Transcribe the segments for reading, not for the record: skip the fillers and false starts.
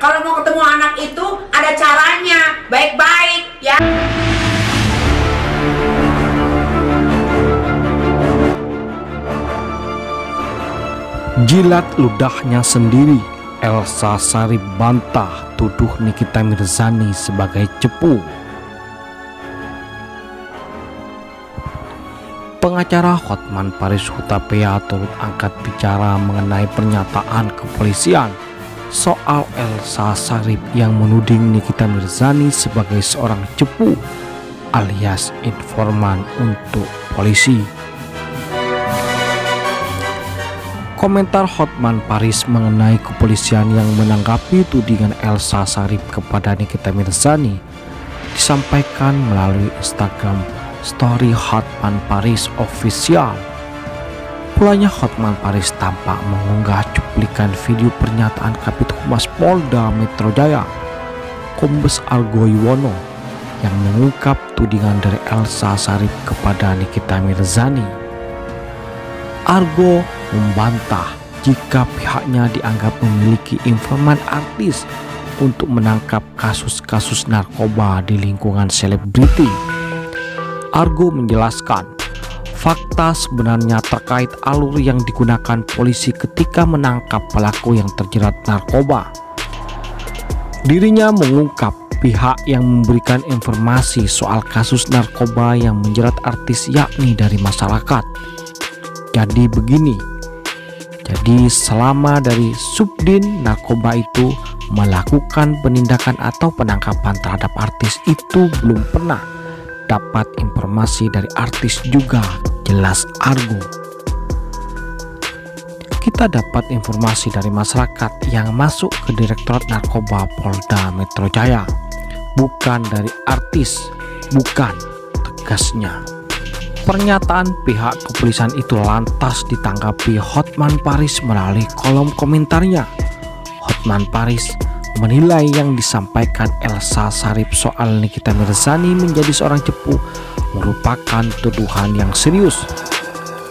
kalau mau ketemu anak itu ada caranya, baik-baik ya. Jilat ludahnya sendiri, Elza Syarief bantah tuduh Nikita Mirzani sebagai cepu. Pengacara Hotman Paris Hutapea turut angkat bicara mengenai pernyataan kepolisian soal Elza Syarief yang menuding Nikita Mirzani sebagai seorang cepu alias informan untuk polisi. Komentar Hotman Paris mengenai kepolisian yang menanggapi tudingan Elza Syarief kepada Nikita Mirzani disampaikan melalui Instagram Story Hotman Paris Official. Pulanya Hotman Paris tampak mengunggah cuplikan video pernyataan Kabid Humas Polda Metro Jaya, Kombes Argo Yuwono, yang mengungkap tudingan dari Elza Syarief kepada Nikita Mirzani. Argo membantah jika pihaknya dianggap memiliki informan artis untuk menangkap kasus-kasus narkoba di lingkungan selebriti. Argo menjelaskan, fakta sebenarnya terkait alur yang digunakan polisi ketika menangkap pelaku yang terjerat narkoba. Dirinya mengungkap pihak yang memberikan informasi soal kasus narkoba yang menjerat artis yakni dari masyarakat. Jadi begini, jadi selama dari Subdin Narkoba itu melakukan penindakan atau penangkapan terhadap artis itu belum pernah dapat informasi dari artis juga, jelas Argo. Kita dapat informasi dari masyarakat yang masuk ke Direktorat Narkoba Polda Metro Jaya, bukan dari artis, bukan, tegasnya. Pernyataan pihak kepolisian itu lantas ditanggapi Hotman Paris melalui kolom komentarnya. Hotman Paris menilai yang disampaikan Elza Syarief soal Nikita Mirzani menjadi seorang cepu merupakan tuduhan yang serius.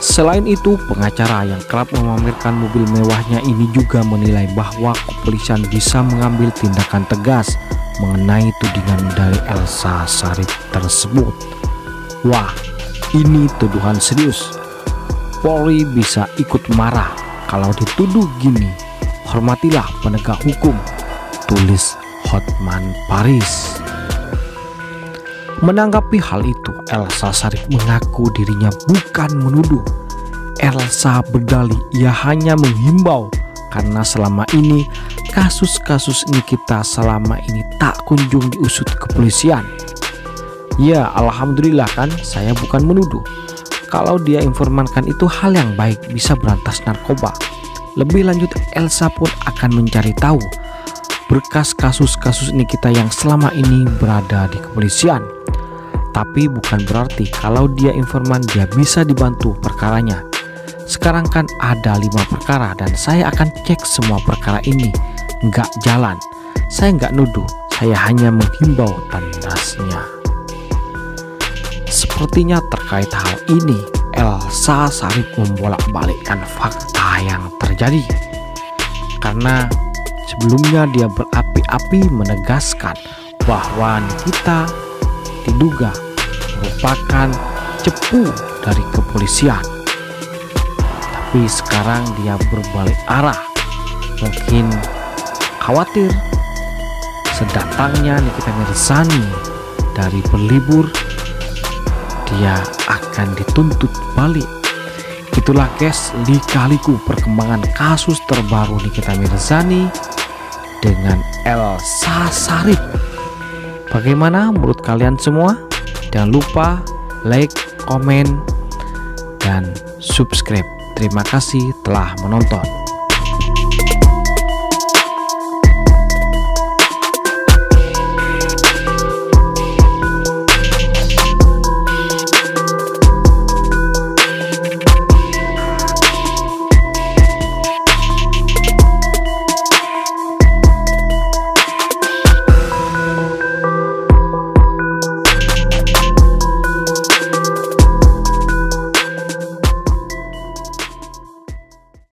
Selain itu, pengacara yang kerap memamerkan mobil mewahnya ini juga menilai bahwa kepolisian bisa mengambil tindakan tegas mengenai tudingan dari Elza Syarief tersebut. Wah, ini tuduhan serius. Polri bisa ikut marah kalau dituduh gini. Hormatilah penegak hukum, tulis Hotman Paris. Menanggapi hal itu, Elza Syarief mengaku dirinya bukan menuduh. Elza berdalih ia hanya menghimbau karena selama ini kasus-kasus Nikita tak kunjung diusut kepolisian. Ya, alhamdulillah kan, saya bukan menuduh. Kalau dia informankan itu hal yang baik, bisa berantas narkoba. Lebih lanjut, Elza pun akan mencari tahu berkas kasus-kasus Nikita yang selama ini berada di kepolisian. Tapi bukan berarti kalau dia informan dia bisa dibantu perkaranya. Sekarang kan ada 5 perkara dan saya akan cek semua perkara ini. Nggak jalan, saya nggak nuduh, saya hanya menghimbau, tandasnya. Sepertinya terkait hal ini, Elza Syarief membolak-balikkan fakta yang terjadi. Karena sebelumnya dia berapi-api menegaskan bahwa Nikita diduga merupakan cepu dari kepolisian. Tapi sekarang dia berbalik arah. Mungkin khawatir sedatangnya Nikita Mirzani dari berlibur, dia akan dituntut balik. Itulah guys, lika-liku perkembangan kasus terbaru Nikita Mirzani dengan Elza Syarief. Bagaimana menurut kalian semua? Jangan lupa like, komen, dan subscribe. Terima kasih telah menonton.